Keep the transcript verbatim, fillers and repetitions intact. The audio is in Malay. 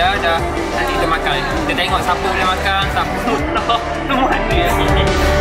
dia dah. Nanti kita makan. Kita tengok siapa boleh makan, siapa tak. Semua dia.